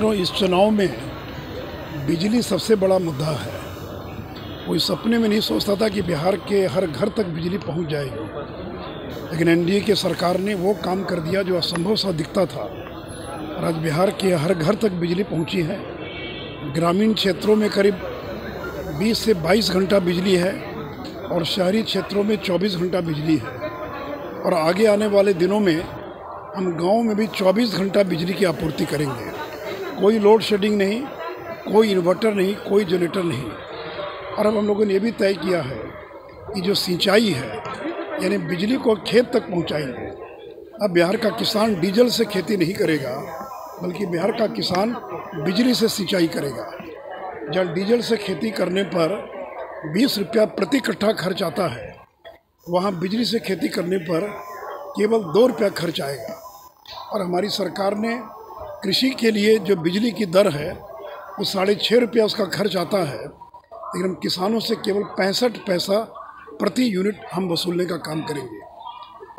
मित्रों, इस चुनाव में बिजली सबसे बड़ा मुद्दा है। कोई सपने में नहीं सोचता था कि बिहार के हर घर तक बिजली पहुंच जाएगी, लेकिन एनडीए की सरकार ने वो काम कर दिया जो असंभव सा दिखता था। आज बिहार के हर घर तक बिजली पहुंची है। ग्रामीण क्षेत्रों में करीब 20 से 22 घंटा बिजली है और शहरी क्षेत्रों में 24 घंटा बिजली है, और आगे आने वाले दिनों में हम गाँव में भी 24 घंटा बिजली की आपूर्ति करेंगे। कोई लोड शेडिंग नहीं, कोई इन्वर्टर नहीं, कोई जनरेटर नहीं। और अब हम लोगों ने ये भी तय किया है कि जो सिंचाई है, यानी बिजली को खेत तक पहुंचाएंगे। अब बिहार का किसान डीजल से खेती नहीं करेगा, बल्कि बिहार का किसान बिजली से सिंचाई करेगा। जब डीजल से खेती करने पर 20 रुपया प्रति कट्ठा खर्च आता है, वहाँ बिजली से खेती करने पर केवल 2 रुपया खर्च आएगा। और हमारी सरकार ने कृषि के लिए जो बिजली की दर है वो 6.5 रुपया उसका खर्च आता है, लेकिन हम किसानों से केवल 65 पैसा प्रति यूनिट हम वसूलने का काम करेंगे।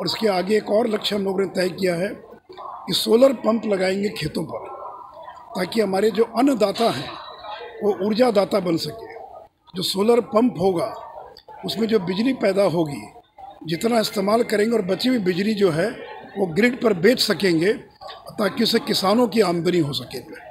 और इसके आगे एक और लक्ष्य हम लोगों ने तय किया है कि सोलर पंप लगाएंगे खेतों पर, ताकि हमारे जो अन्नदाता हैं वो ऊर्जादाता बन सके। जो सोलर पंप होगा उसमें जो बिजली पैदा होगी, जितना इस्तेमाल करेंगे और बची हुई बिजली जो है वो ग्रिड पर बेच सकेंगे, ताकि उससे किसानों की आमदनी हो सके।